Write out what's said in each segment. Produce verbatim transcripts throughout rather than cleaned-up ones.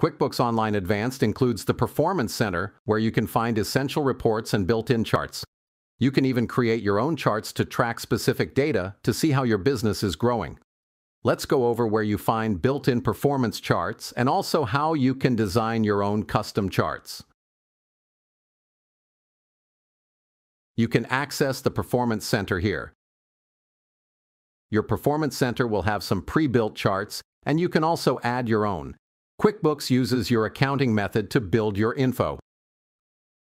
QuickBooks Online Advanced includes the Performance Center, where you can find essential reports and built-in charts. You can even create your own charts to track specific data to see how your business is growing. Let's go over where you find built-in performance charts and also how you can design your own custom charts. You can access the Performance Center here. Your Performance Center will have some pre-built charts, and you can also add your own. QuickBooks uses your accounting method to build your info.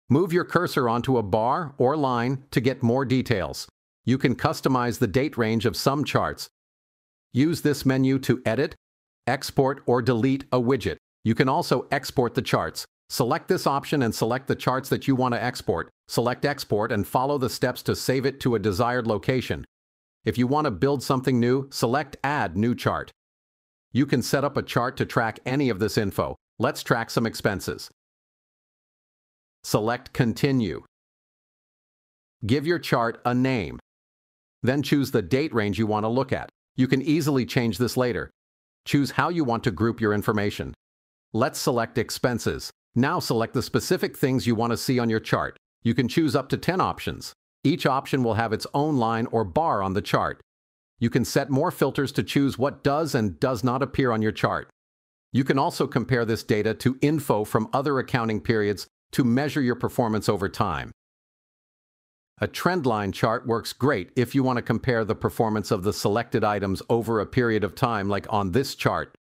Move your cursor onto a bar or line to get more details. You can customize the date range of some charts. Use this menu to edit, export, or delete a widget. You can also export the charts. Select this option and select the charts that you want to export. Select Export and follow the steps to save it to a desired location. If you want to build something new, select Add New Chart. You can set up a chart to track any of this info. Let's track some expenses. Select Continue. Give your chart a name. Then choose the date range you want to look at. You can easily change this later. Choose how you want to group your information. Let's select Expenses. Now select the specific things you want to see on your chart. You can choose up to ten options. Each option will have its own line or bar on the chart. You can set more filters to choose what does and does not appear on your chart. You can also compare this data to info from other accounting periods to measure your performance over time. A trendline chart works great if you want to compare the performance of the selected items over a period of time, like on this chart.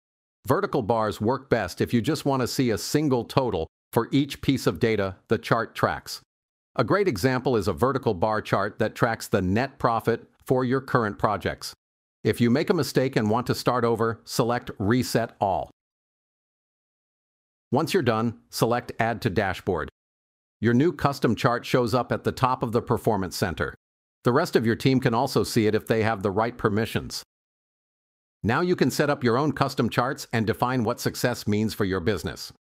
Vertical bars work best if you just want to see a single total for each piece of data the chart tracks. A great example is a vertical bar chart that tracks the net profit for your current projects. If you make a mistake and want to start over, select Reset All. Once you're done, select Add to Dashboard. Your new custom chart shows up at the top of the Performance Center. The rest of your team can also see it if they have the right permissions. Now you can set up your own custom charts and define what success means for your business.